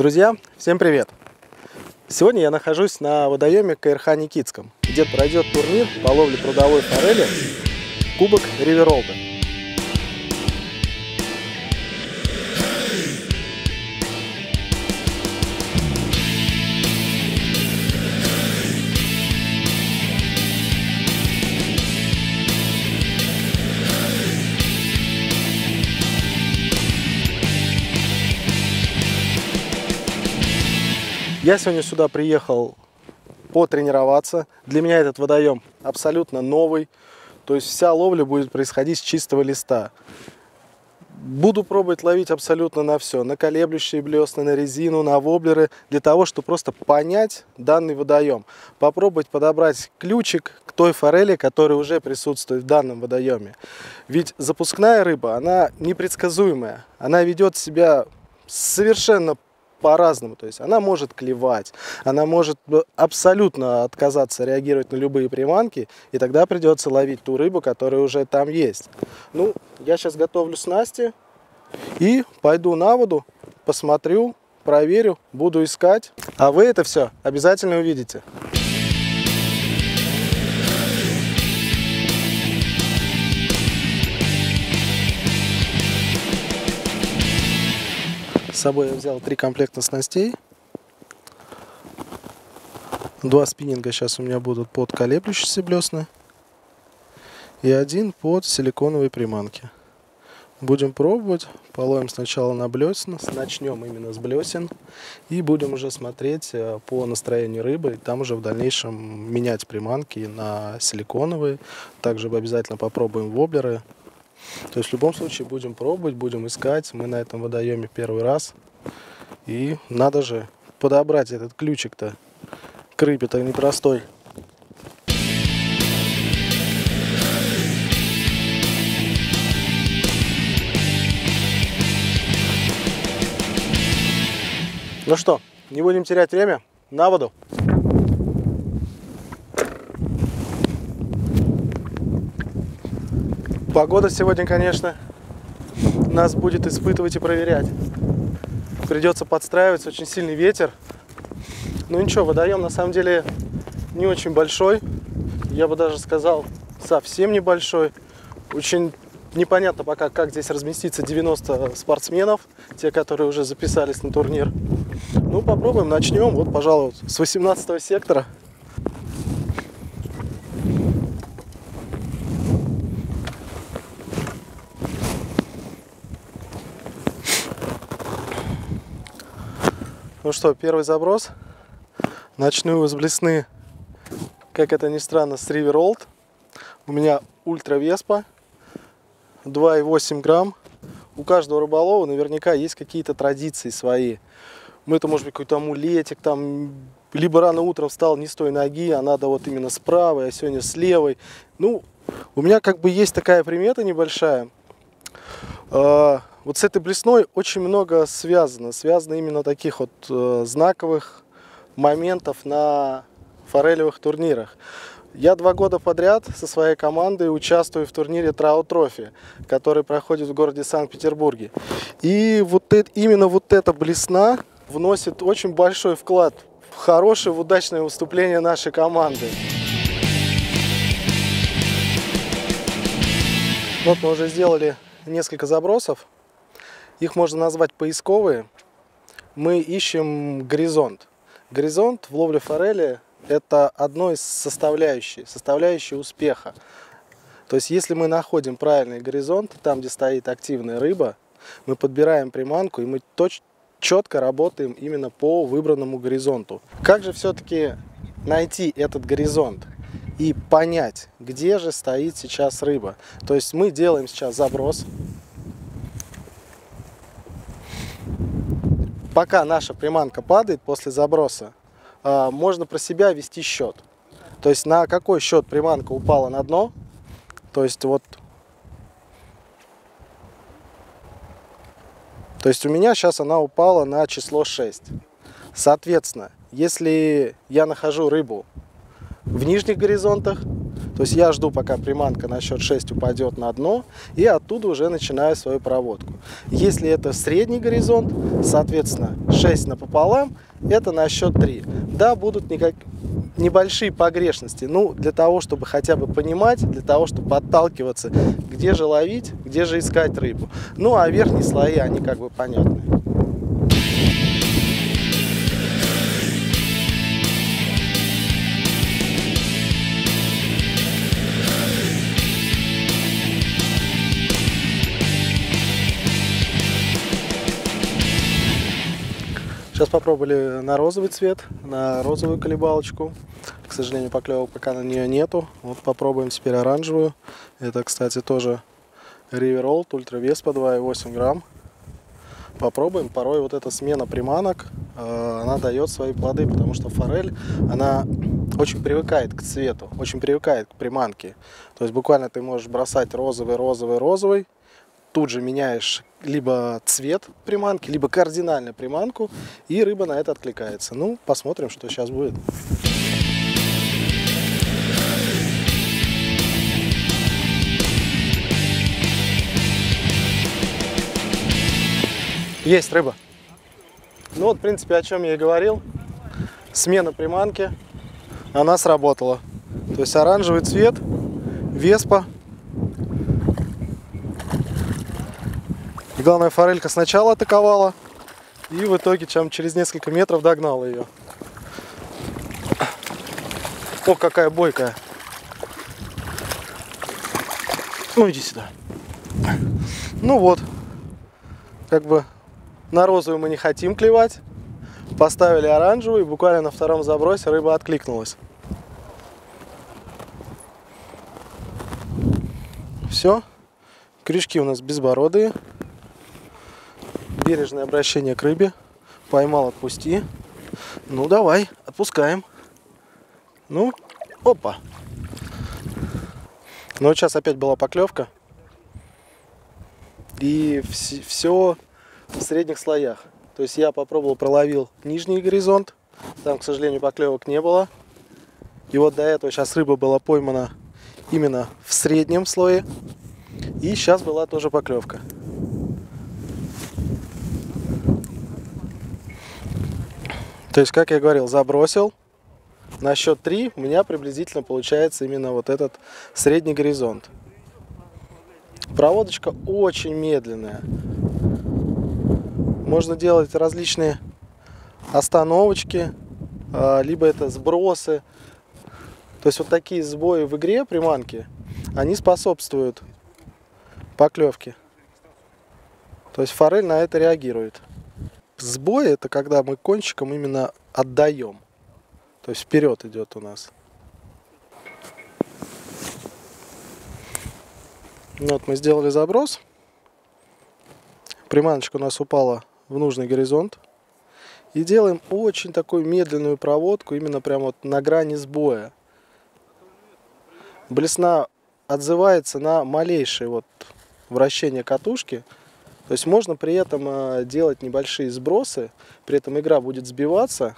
Друзья, всем привет! Сегодня я нахожусь на водоеме КРХ Никитском, где пройдет турнир по ловле прудовой форели Кубок River Old. Я сегодня сюда приехал потренироваться. Для меня этот водоем абсолютно новый. То есть вся ловля будет происходить с чистого листа. Буду пробовать ловить абсолютно на все. На колеблющие блесны, на резину, на воблеры. Для того, чтобы просто понять данный водоем. Попробовать подобрать ключик к той форели, которая уже присутствует в данном водоеме. Ведь запускная рыба, она непредсказуемая. Она ведет себя совершенно по-разному, то есть она может клевать, она может абсолютно отказаться реагировать на любые приманки, и тогда придется ловить ту рыбу, которая уже там есть. Ну, я сейчас готовлю снасти и пойду на воду, посмотрю, проверю, буду искать, а вы это все обязательно увидите. С собой я взял 3 комплекта снастей, 2 спиннинга сейчас у меня будут под колеблющиеся блесны и 1 под силиконовые приманки. Будем пробовать, половим сначала на блесна, начнем именно с блесен и будем уже смотреть по настроению рыбы, и там уже в дальнейшем менять приманки на силиконовые, также обязательно попробуем воблеры. То есть в любом случае будем пробовать, будем искать. Мы на этом водоеме первый раз. И надо же подобрать этот ключик-то к рыбе-то непростой. Ну что, не будем терять время, на воду! Погода сегодня, конечно, нас будет испытывать и проверять. Придется подстраиваться, очень сильный ветер. Ну ничего, водоем на самом деле не очень большой. Я бы даже сказал, совсем небольшой. Очень непонятно пока, как здесь разместится 90 спортсменов, те, которые уже записались на турнир. Ну попробуем, начнем, вот, пожалуй, с 18-го сектора. Ну что, первый заброс. Начну его с блесны, как это ни странно, с River Old. У меня Ultra Vespa, 2,8 грамм. У каждого рыболова наверняка есть какие-то традиции свои. Мы-то, может быть, какой-то амулетик, там, либо рано утром встал не с той ноги, а надо вот именно с правой, а сегодня с левой. Ну, у меня как бы есть такая примета небольшая. Вот с этой блесной очень много связано. Связано именно таких вот знаковых моментов на форелевых турнирах. Я 2 года подряд со своей командой участвую в турнире Trout Trophy, который проходит в городе Санкт-Петербурге. И вот это, именно вот эта блесна вносит очень большой вклад в хорошее, в удачное выступление нашей команды. Вот мы уже сделали несколько забросов. Их можно назвать поисковые. Мы ищем горизонт. Горизонт в ловле форели – это одно из составляющих успеха. То есть, если мы находим правильный горизонт, там, где стоит активная рыба, мы подбираем приманку, и мы четко работаем именно по выбранному горизонту. Как же все-таки найти этот горизонт и понять, где же стоит сейчас рыба? То есть, мы делаем сейчас заброс. Пока наша приманка падает после заброса, можно про себя вести счет. То есть на какой счет приманка упала на дно. То есть вот. То есть у меня сейчас она упала на число 6. Соответственно, если я нахожу рыбу в нижних горизонтах, То есть я жду, пока приманка на счет 6 упадет на дно, и оттуда уже начинаю свою проводку. Если это средний горизонт, соответственно, 6 напополам, это на счет 3. Да, будут небольшие погрешности, ну, для того, чтобы хотя бы понимать, для того, чтобы подталкиваться, где же ловить, где же искать рыбу. Ну, а верхние слои, они как бы понятны. Сейчас попробовали на розовый цвет, на розовую колебалочку. К сожалению, поклевок пока на нее нету. Вот попробуем теперь оранжевую. Это, кстати, тоже River Old, Ultra Vespa, 2,8 грамм. Попробуем. Порой вот эта смена приманок, она дает свои плоды, потому что форель, она очень привыкает к цвету, очень привыкает к приманке. То есть буквально ты можешь бросать розовый, розовый, розовый. Тут же меняешь либо цвет приманки, либо кардинально приманку, и рыба на это откликается. Ну, посмотрим, что сейчас будет. Есть рыба. Ну вот, в принципе, о чем я и говорил. Смена приманки, она сработала. То есть оранжевый цвет, веспа. Главное, форелька сначала атаковала, и в итоге через несколько метров догнала ее. О, какая бойкая. Ну, иди сюда. Ну вот, как бы на розовую мы не хотим клевать. Поставили оранжевую, и буквально на втором забросе рыба откликнулась. Все, крючки у нас безбородые. Бережное обращение к рыбе. Поймал, отпусти. Ну, давай, отпускаем. Ну, опа. Ну, вот сейчас опять была поклевка. И все в средних слоях. То есть я попробовал, проловил нижний горизонт. Там, к сожалению, поклевок не было. И вот до этого сейчас рыба была поймана именно в среднем слое. И сейчас была тоже поклевка. То есть, как я говорил, забросил. На счет 3 у меня приблизительно получается именно вот этот средний горизонт. Проводочка очень медленная. Можно делать различные остановочки, либо это сбросы. То есть вот такие сбои в игре приманки, они способствуют поклевке. То есть форель на это реагирует. Сбой — это когда мы кончиком именно отдаем. То есть вперед идет у нас. Вот мы сделали заброс. Приманочка у нас упала в нужный горизонт. И делаем очень такую медленную проводку, именно прямо вот на грани сбоя. Блесна отзывается на малейшее вот вращение катушки. То есть можно при этом делать небольшие сбросы, при этом игра будет сбиваться,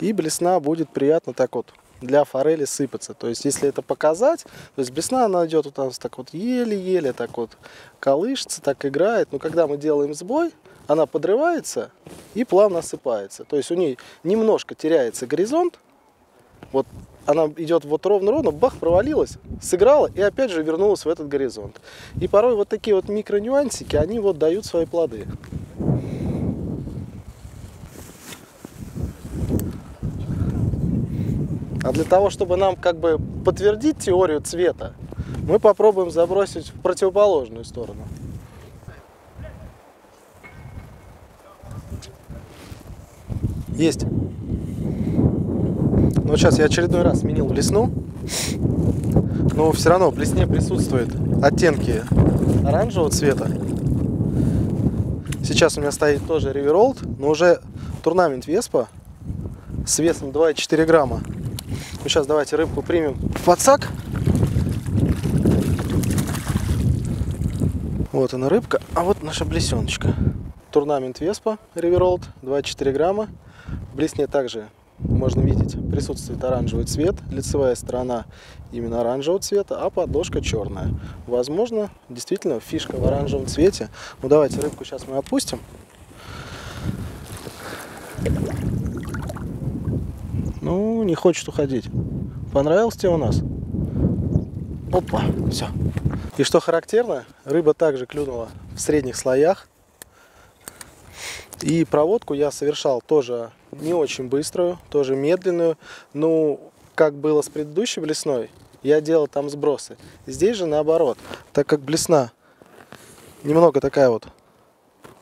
и блесна будет приятно так вот для форели сыпаться. То есть если это показать, то есть блесна она идет вот там так вот еле-еле так вот колышется, так играет. Но когда мы делаем сбой, она подрывается и плавно осыпается. То есть у нее немножко теряется горизонт. Вот она идет вот ровно-ровно, бах, провалилась, сыграла и опять же вернулась в этот горизонт. И порой вот такие вот микронюансики, они вот дают свои плоды. А для того, чтобы нам как бы подтвердить теорию цвета, мы попробуем забросить в противоположную сторону. Есть. Вот сейчас я очередной раз сменил блесну, но все равно в блесне присутствуют оттенки оранжевого цвета. Сейчас у меня стоит тоже River Old, но уже Tournament Vespa с весом 2,4 грамма. Ну, сейчас давайте рыбку примем в подсак. Вот она рыбка, а вот наша блесеночка. Tournament Vespa River Old 2,4 грамма. В блесне также можно видеть, присутствует оранжевый цвет, лицевая сторона именно оранжевого цвета, а подложка черная. Возможно, действительно фишка в оранжевом цвете. Ну давайте рыбку сейчас мы опустим. Ну, не хочет уходить. Понравилось тебе у нас? Опа, все. И что характерно, рыба также клюнула в средних слоях. И проводку я совершал тоже не очень быструю, тоже медленную. Ну, как было с предыдущей блесной, я делал там сбросы. Здесь же наоборот, так как блесна немного такая вот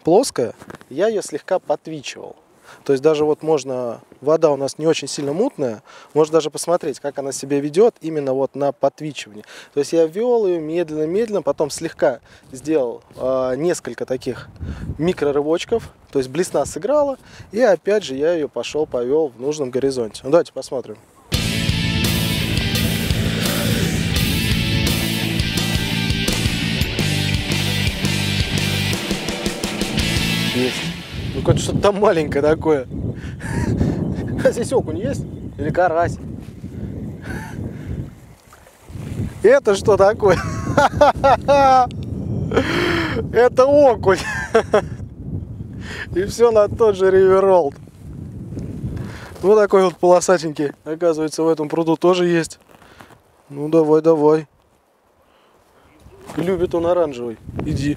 плоская, я ее слегка подтвичивал. То есть даже вот можно, вода у нас не очень сильно мутная, можно даже посмотреть, как она себя ведет именно вот на подтвичивании. То есть я ввел ее медленно-медленно, потом слегка сделал несколько таких микрорывочков. То есть блесна сыграла, и опять же я ее повел в нужном горизонте. Ну, давайте посмотрим. Есть. Ну, как что-то там маленькое такое. А здесь окунь есть? Или карась? Это что такое? Это окунь. И все на тот же River Old. Вот такой вот полосатенький. Оказывается, в этом пруду тоже есть. Ну, давай, давай. Любит он оранжевый. Иди.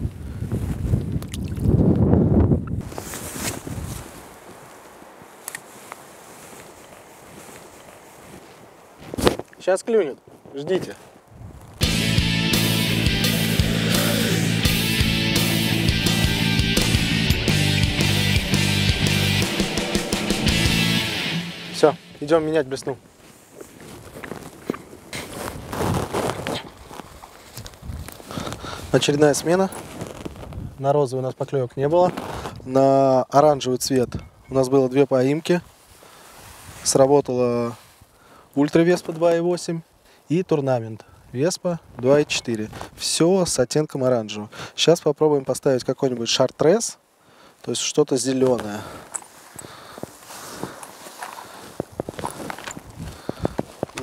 Сейчас клюнет. Ждите. Все, идем менять блесну. Очередная смена. На розовый у нас поклевок не было. На оранжевый цвет у нас было 2 поимки. Сработала Ультра Веспа 2.8 и Турнамент Веспа 2.4. Все с оттенком оранжевого. Сейчас попробуем поставить какой-нибудь шартрес, то есть что-то зеленое.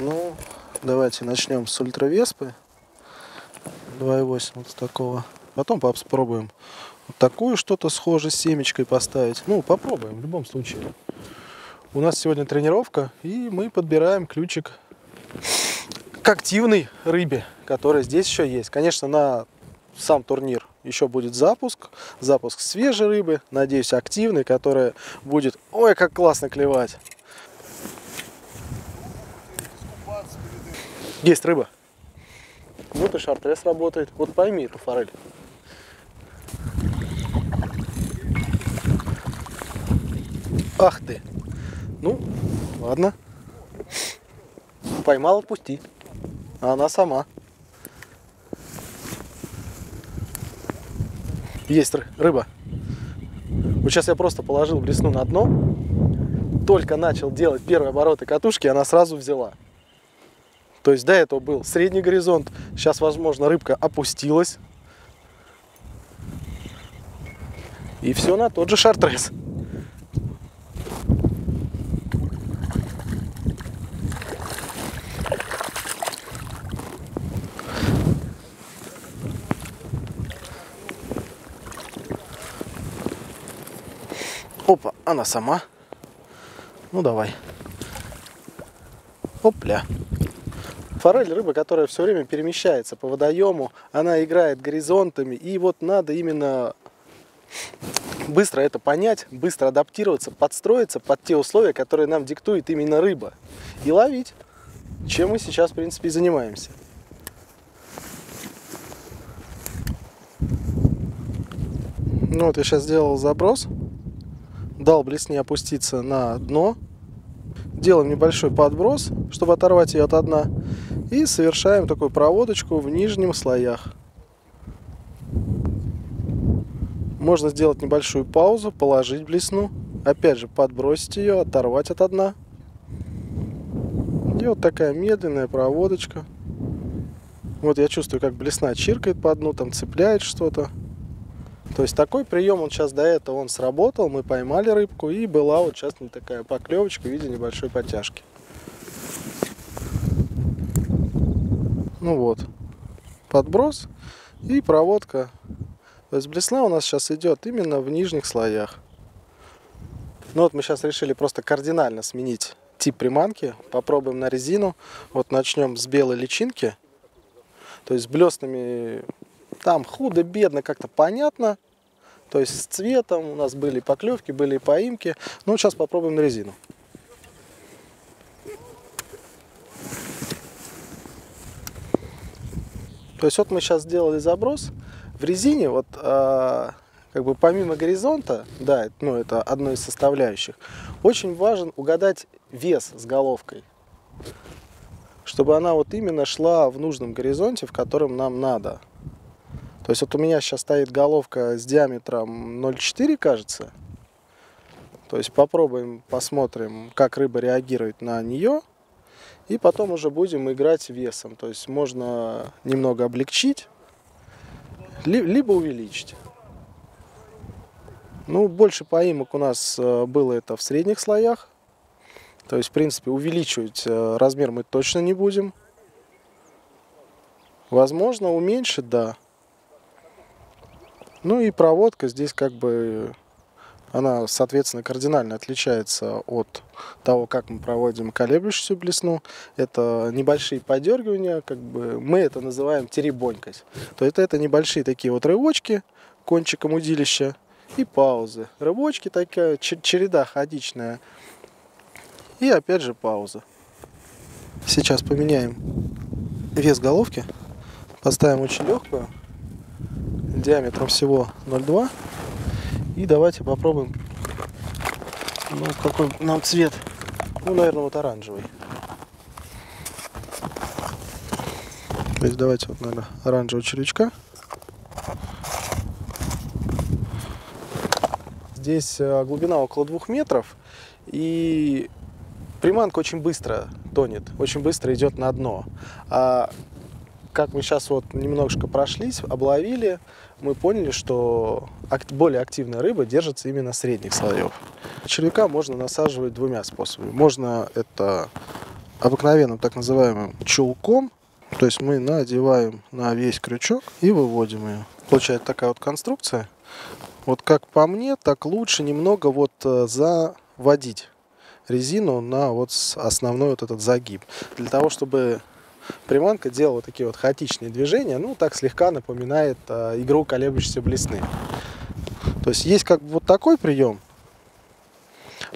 Ну, давайте начнем с Ультра Веспы 2.8, вот с такого. Потом попробуем вот такую что-то схожее с семечкой поставить. Ну, попробуем в любом случае. У нас сегодня тренировка, и мы подбираем ключик к активной рыбе, которая здесь еще есть. Конечно, на сам турнир еще будет запуск свежей рыбы, надеюсь, активной, которая будет, ой, как классно клевать. Есть рыба. Вот и шартрес работает. Вот пойми эту форель. Ах ты! Ну, ладно. Поймал, отпусти. А она сама. Есть рыба. Вот сейчас я просто положил блесну на дно. Только начал делать первые обороты катушки, она сразу взяла. То есть до этого был средний горизонт. Сейчас, возможно, рыбка опустилась. И все на тот же шартрес. Опа, она сама. Ну давай. Опля. Форель — рыба, которая все время перемещается по водоему. Она играет горизонтами. И вот надо именно быстро это понять, быстро адаптироваться, подстроиться под те условия, которые нам диктует именно рыба. И ловить. Чем мы сейчас, в принципе, и занимаемся. Ну вот я сейчас сделал заброс. Дал блесне опуститься на дно. Делаем небольшой подброс, чтобы оторвать ее от дна. И совершаем такую проводочку в нижних слоях. Можно сделать небольшую паузу, положить блесну. Опять же подбросить ее, оторвать от дна. И вот такая медленная проводочка. Вот я чувствую, как блесна чиркает по дну, там цепляет что-то. То есть такой прием, он сейчас до этого он сработал, мы поймали рыбку, и была вот сейчас не такая поклевочка в виде небольшой потяжки. Ну вот, подброс и проводка. То есть блесна у нас сейчас идет именно в нижних слоях. Ну вот мы сейчас решили просто кардинально сменить тип приманки. Попробуем на резину. Вот начнем с белой личинки. То есть с блеснами там худо-бедно как-то понятно. То есть с цветом у нас были поклевки, были поимки. Ну сейчас попробуем на резину. То есть вот мы сейчас сделали заброс. В резине вот как бы помимо горизонта, да, ну это одно из составляющих, очень важен угадать вес с головкой, чтобы она вот именно шла в нужном горизонте, в котором нам надо. То есть вот у меня сейчас стоит головка с диаметром 0,4, кажется. То есть попробуем, посмотрим, как рыба реагирует на нее. И потом уже будем играть весом. То есть можно немного облегчить, либо увеличить. Ну, больше поимок у нас было это в средних слоях. То есть, в принципе, увеличивать размер мы точно не будем. Возможно, уменьшить, да. Ну и проводка здесь как бы, она, соответственно, кардинально отличается от того, как мы проводим колеблющуюся блесну. Это небольшие подергивания, как бы мы это называем теребонькать. То есть это небольшие такие вот рывочки кончиком удилища и паузы. Рывочки такая, череда ходичная. И опять же пауза. Сейчас поменяем вес головки. Поставим очень легкую, диаметром всего 0,2. И давайте попробуем, ну, какой нам цвет, ну, наверное, вот оранжевый. То есть давайте вот, наверное, оранжевого червячка. Здесь глубина около 2 метров, и приманка очень быстро тонет, очень быстро идет на дно. А как мы сейчас вот немножко прошлись, обловили, мы поняли, что более активная рыба держится именно средних слоев. Червяка можно насаживать двумя способами. Можно это обыкновенным так называемым чулком, то есть мы надеваем на весь крючок и выводим ее. Получается такая вот конструкция. Вот как по мне, так лучше немного вот заводить резину на вот основной вот этот загиб, для того, чтобы приманка делала такие вот хаотичные движения, ну так слегка напоминает игру колеблющейся блесны. То есть есть как бы вот такой прием,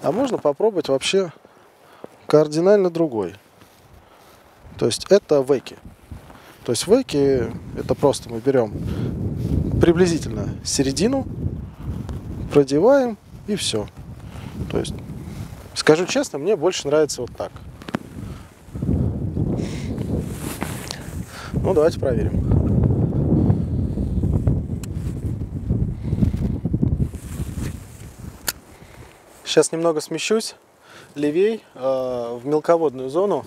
а можно попробовать вообще кардинально другой. То есть это веки. То есть веки это просто мы берем приблизительно середину, продеваем и все. То есть, скажу честно, мне больше нравится вот так. Ну, давайте проверим. Сейчас немного смещусь левей в мелководную зону.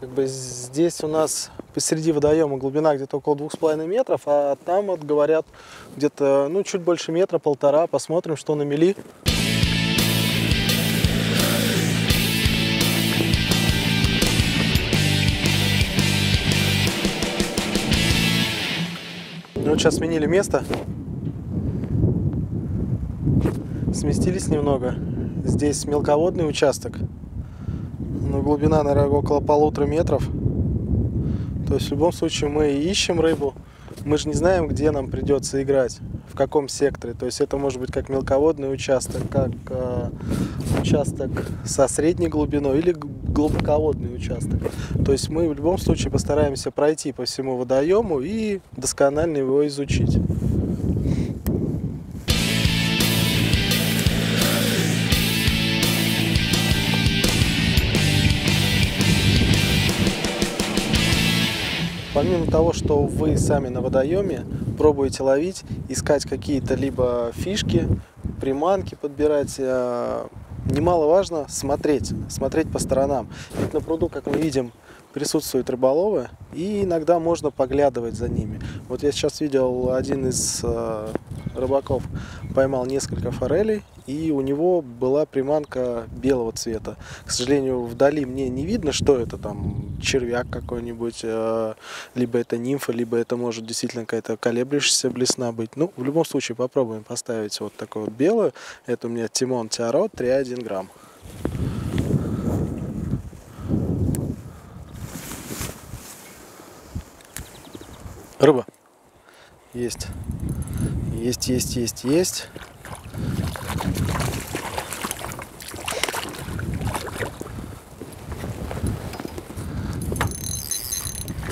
Как бы здесь у нас посреди водоема глубина где-то около 2,5 метров, а там, вот, говорят, где-то ну, чуть больше метра, полтора. Посмотрим, что на мели. Ну, вот сейчас сменили место, сместились немного. Здесь мелководный участок, но глубина, наверное, около 1,5 метра. То есть в любом случае мы ищем рыбу, мы же не знаем, где нам придется играть, в каком секторе. То есть это может быть как мелководный участок, как участок со средней глубиной или глубоководный участок. То есть мы в любом случае постараемся пройти по всему водоему и досконально его изучить. Помимо того, что вы сами на водоеме пробуете ловить, искать какие-то либо фишки, приманки подбирать, немаловажно смотреть по сторонам. Ведь на пруду, как мы видим, присутствуют рыболовы, и иногда можно поглядывать за ними. Вот я сейчас видел один из Рыбаков поймал несколько форелей, и у него была приманка белого цвета. К сожалению, вдали мне не видно, что это там, червяк какой-нибудь, либо это нимфа, либо это может действительно какая-то колеблющаяся блесна быть. Ну, в любом случае, попробуем поставить вот такую вот белую. Это у меня Тимон Тиаро, 3,1 грамм. Рыба. Есть. Есть.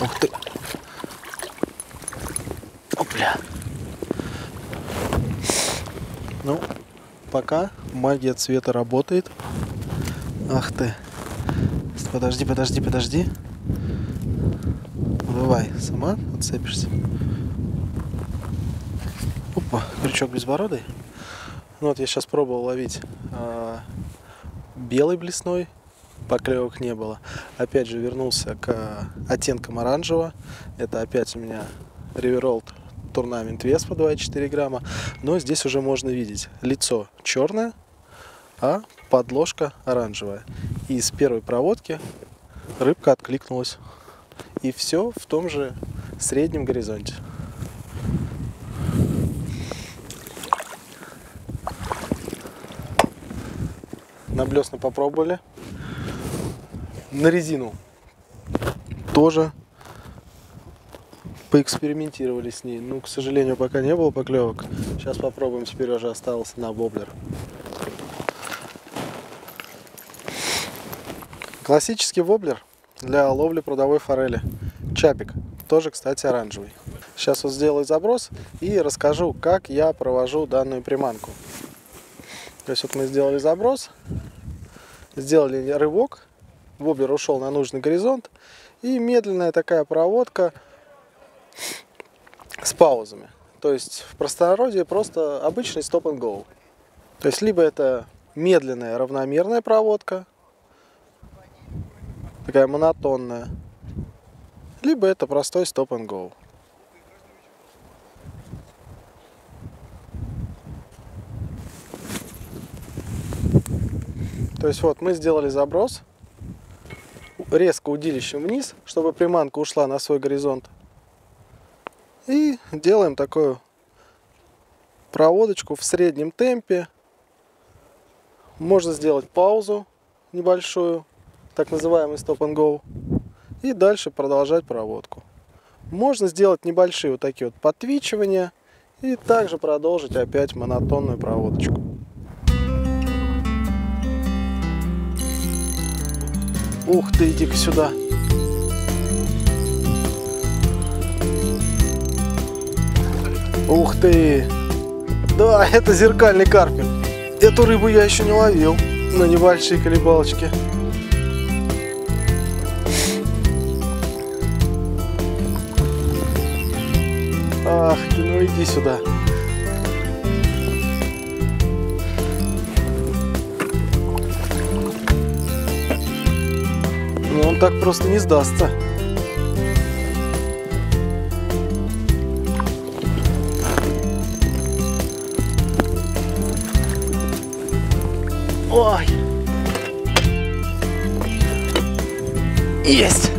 Ух ты. Опля. Ну, пока магия цвета работает. Ах ты. Подожди. Давай, сама отцепишься. Опа, крючок безбородый. Ну вот я сейчас пробовал ловить белой блесной, поклевок не было. Опять же вернулся к оттенкам оранжевого. Это опять у меня River Old Tournament Vespa 2,4 грамма. Но здесь уже можно видеть лицо черное, а подложка оранжевая. И с первой проводки рыбка откликнулась. И все в том же среднем горизонте. На блесна попробовали. На резину тоже поэкспериментировали с ней. Ну, к сожалению, пока не было поклевок. Сейчас попробуем. Теперь уже осталось на воблер. Классический воблер для ловли прудовой форели. Чапик, тоже, кстати, оранжевый. Сейчас вот сделаю заброс и расскажу, как я провожу данную приманку. То есть вот мы сделали заброс, сделали рывок, воблер ушел на нужный горизонт, и медленная такая проводка с паузами. То есть в простонародье просто обычный стоп-н-гоу. То есть либо это медленная равномерная проводка, такая монотонная, либо это простой стоп-н-гоу. То есть вот мы сделали заброс, резко удилищем вниз, чтобы приманка ушла на свой горизонт. И делаем такую проводочку в среднем темпе. Можно сделать паузу небольшую, так называемый стоп-н-гоу, и дальше продолжать проводку. Можно сделать небольшие вот такие вот подтвичивания и также продолжить опять монотонную проводочку. Ух ты, иди-ка сюда. Ух ты. Да, это зеркальный карпик. Эту рыбу я еще не ловил на небольшие колебалочки. Ах ты, ну иди сюда. Но он так просто не сдастся. Ой! Есть!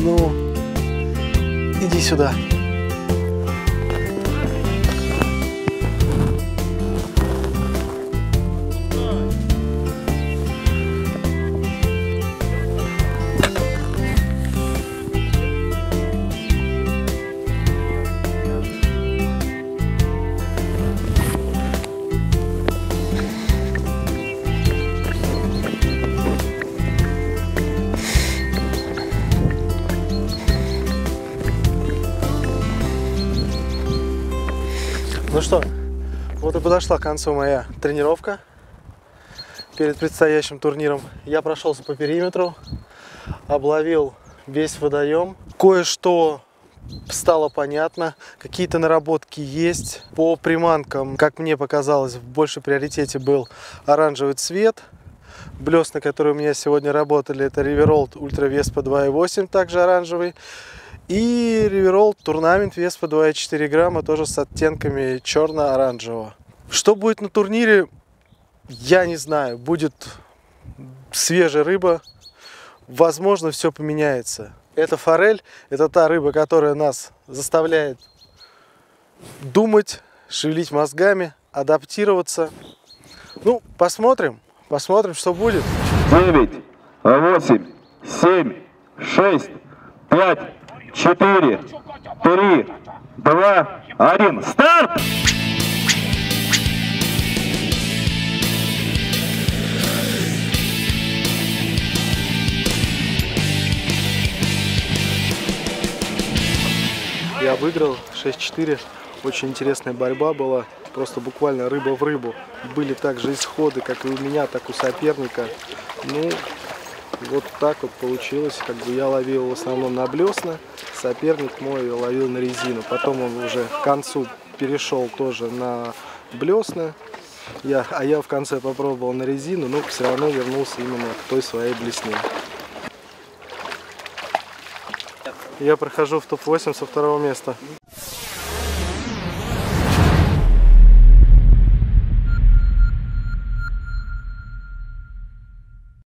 Ну, иди сюда. Ну что, вот и подошла к концу моя тренировка перед предстоящим турниром. Я прошелся по периметру, обловил весь водоем. Кое-что стало понятно, какие-то наработки есть. По приманкам, как мне показалось, в большем приоритете был оранжевый цвет. Блесна, которые у меня сегодня работали, это River Old Ultra Vespa 2,8, также оранжевый. И River Old Tournament Vespa 2,4 грамма, тоже с оттенками черно-оранжевого. Что будет на турнире, я не знаю. Будет свежая рыба, возможно, все поменяется. Это форель, это та рыба, которая нас заставляет думать, шевелить мозгами, адаптироваться. Ну, посмотрим, что будет. 9, 8, 7, 6, 5, 4, 3, 2, 1, старт! Я выиграл 6-4, очень интересная борьба была, просто буквально рыба в рыбу. Были также исходы, как и у меня, так и у соперника. Ну, вот так вот получилось, как бы я ловил в основном на блесна, соперник мой ловил на резину. Потом он уже к концу перешел тоже на блесна, а я в конце попробовал на резину, но все равно вернулся именно к той своей блесне. Я прохожу в топ-8 со 2-го места.